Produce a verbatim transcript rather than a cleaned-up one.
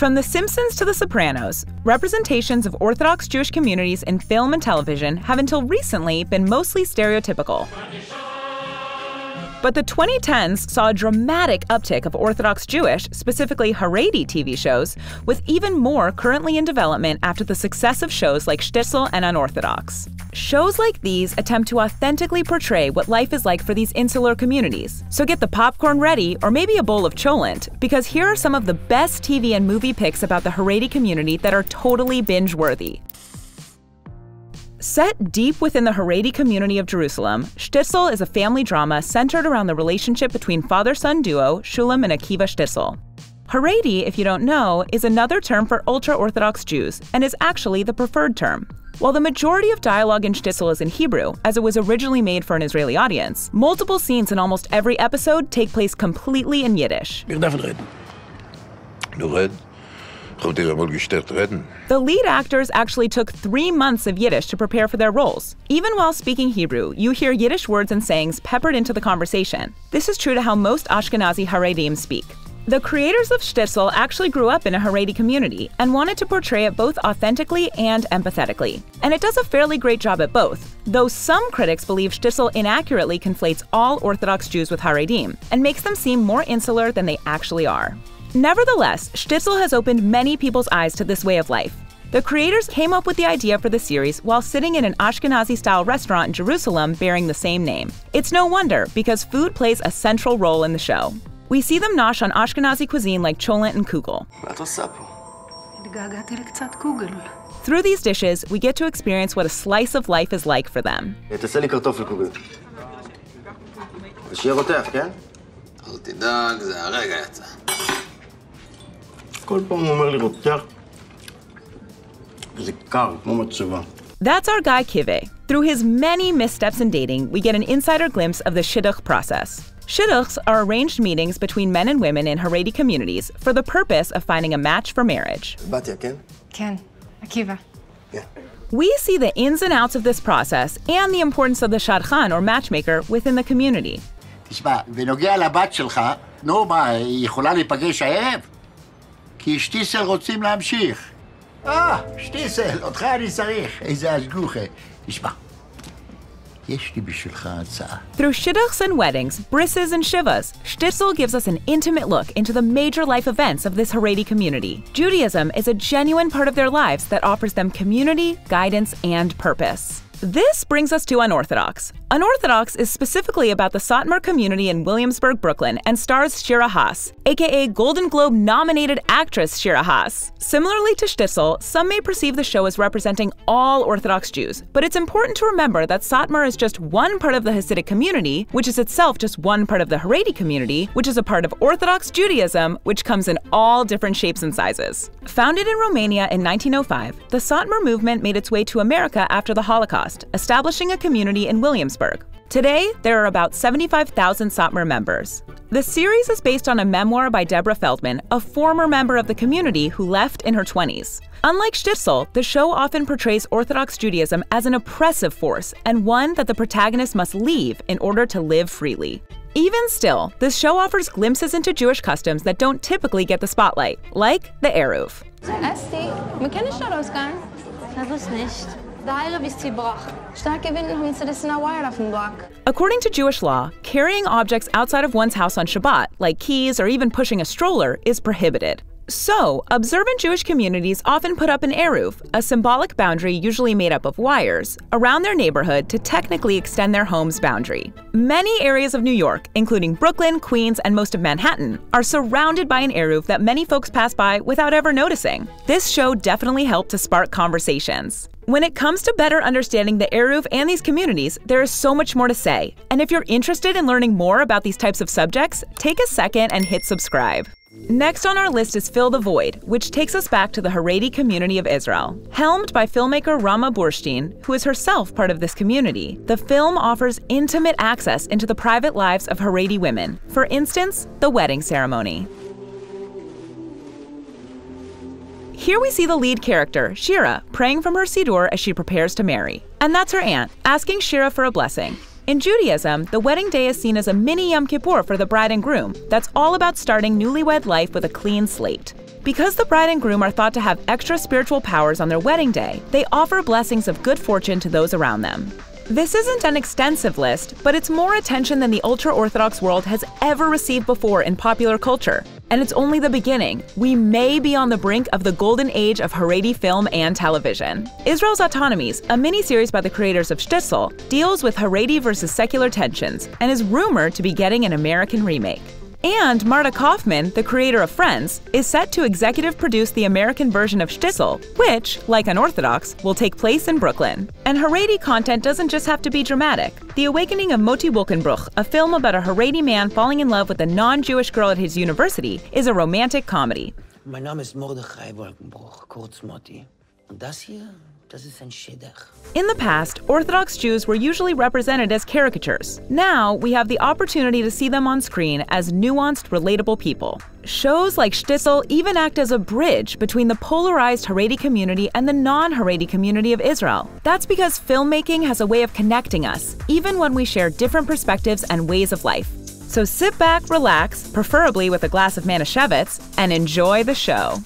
From The Simpsons to The Sopranos, representations of Orthodox Jewish communities in film and television have until recently been mostly stereotypical. But the twenty tens saw a dramatic uptick of Orthodox Jewish, specifically Haredi T V shows, with even more currently in development after the success of shows like Shtisel and Unorthodox. Shows like these attempt to authentically portray what life is like for these insular communities. So get the popcorn ready, or maybe a bowl of cholent, because here are some of the best T V and movie picks about the Haredi community that are totally binge-worthy. Set deep within the Haredi community of Jerusalem, Shtisel is a family drama centered around the relationship between father-son duo Shulem and Akiva Shtisel. Haredi, if you don't know, is another term for ultra-Orthodox Jews and is actually the preferred term. While the majority of dialogue in Shtisel is in Hebrew, as it was originally made for an Israeli audience, multiple scenes in almost every episode take place completely in Yiddish. The lead actors actually took three months of Yiddish to prepare for their roles. Even while speaking Hebrew, you hear Yiddish words and sayings peppered into the conversation. This is true to how most Ashkenazi Haredim speak. The creators of Shtisel actually grew up in a Haredi community and wanted to portray it both authentically and empathetically. And it does a fairly great job at both, though some critics believe Shtisel inaccurately conflates all Orthodox Jews with Haredim and makes them seem more insular than they actually are. Nevertheless, Shtisel has opened many people's eyes to this way of life. The creators came up with the idea for the series while sitting in an Ashkenazi-style restaurant in Jerusalem bearing the same name. It's no wonder, because food plays a central role in the show. We see them nosh on Ashkenazi cuisine like cholent and kugel. Through these dishes, we get to experience what a slice of life is like for them. That's our guy Kive. Through his many missteps in dating, we get an insider glimpse of the Shidduch process. Shidduchs are arranged meetings between men and women in Haredi communities for the purpose of finding a match for marriage. We see the ins and outs of this process and the importance of the Shadchan, or matchmaker, within the community. Through shidduchs and weddings, brisses and shivas, Shtisel gives us an intimate look into the major life events of this Haredi community. Judaism is a genuine part of their lives that offers them community, guidance, and purpose. This brings us to Unorthodox. Unorthodox is specifically about the Satmar community in Williamsburg, Brooklyn, and stars Shira Haas, aka Golden Globe-nominated actress Shira Haas. Similarly to Shtisel, some may perceive the show as representing all Orthodox Jews, but it's important to remember that Satmar is just one part of the Hasidic community, which is itself just one part of the Haredi community, which is a part of Orthodox Judaism, which comes in all different shapes and sizes. Founded in Romania in nineteen oh five, the Satmar movement made its way to America after the Holocaust, establishing a community in Williamsburg. Today, there are about seventy-five thousand Satmar members. The series is based on a memoir by Deborah Feldman, a former member of the community who left in her twenties. Unlike Shtisel, the show often portrays Orthodox Judaism as an oppressive force and one that the protagonist must leave in order to live freely. Even still, this show offers glimpses into Jewish customs that don't typically get the spotlight, like the Eruv. According to Jewish law, carrying objects outside of one's house on Shabbat, like keys or even pushing a stroller, is prohibited. So, observant Jewish communities often put up an eruv, a symbolic boundary usually made up of wires, around their neighborhood to technically extend their home's boundary. Many areas of New York, including Brooklyn, Queens, and most of Manhattan, are surrounded by an eruv that many folks pass by without ever noticing. This show definitely helped to spark conversations. When it comes to better understanding the Eruv and these communities, there is so much more to say. And if you're interested in learning more about these types of subjects, take a second and hit subscribe. Next on our list is Fill the Void, which takes us back to the Haredi community of Israel. Helmed by filmmaker Rama Burshtein, who is herself part of this community, the film offers intimate access into the private lives of Haredi women. For instance, the wedding ceremony. Here we see the lead character, Shira, praying from her siddur as she prepares to marry. And that's her aunt, asking Shira for a blessing. In Judaism, the wedding day is seen as a mini Yom Kippur for the bride and groom that's all about starting newlywed life with a clean slate. Because the bride and groom are thought to have extra spiritual powers on their wedding day, they offer blessings of good fortune to those around them. This isn't an extensive list, but it's more attention than the ultra-Orthodox world has ever received before in popular culture. And it's only the beginning. We may be on the brink of the golden age of Haredi film and television. Israel's Autonomies, a miniseries by the creators of Shtisel, deals with Haredi versus secular tensions and is rumored to be getting an American remake. And Marta Kaufman, the creator of Friends, is set to executive produce the American version of Shtisel, which, like Unorthodox, will take place in Brooklyn. And Haredi content doesn't just have to be dramatic. The Awakening of Moti Wolkenbruch, a film about a Haredi man falling in love with a non-Jewish girl at his university, is a romantic comedy. My name is Mordechai Wolkenbruch, kurz Moti. And this here? In the past, Orthodox Jews were usually represented as caricatures. Now, we have the opportunity to see them on screen as nuanced, relatable people. Shows like Shtisel even act as a bridge between the polarized Haredi community and the non-Haredi community of Israel. That's because filmmaking has a way of connecting us, even when we share different perspectives and ways of life. So sit back, relax, preferably with a glass of Manischewitz, and enjoy the show.